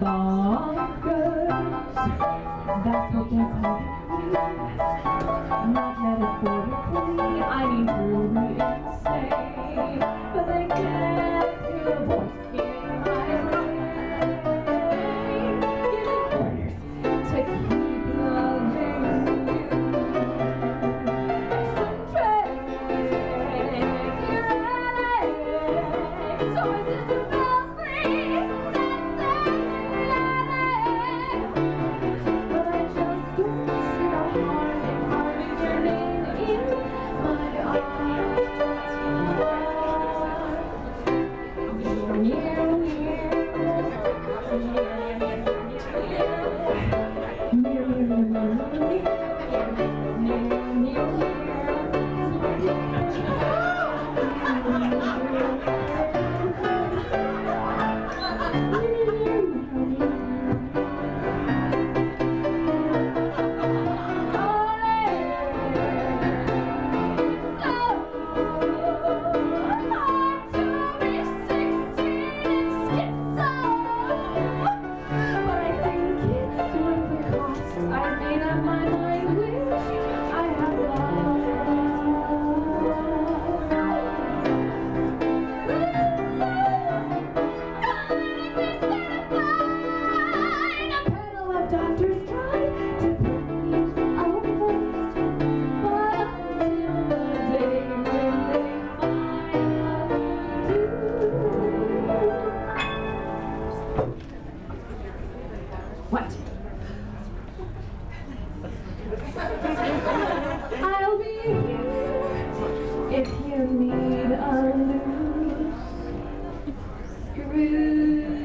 bonkers. That's what gets me. Not metaphorically, I mean truly insane. But I can't hear a voice in my brain, giving orders to keep loving you. Eccentric, ironic, always into. I'll be here if you need a loose screw.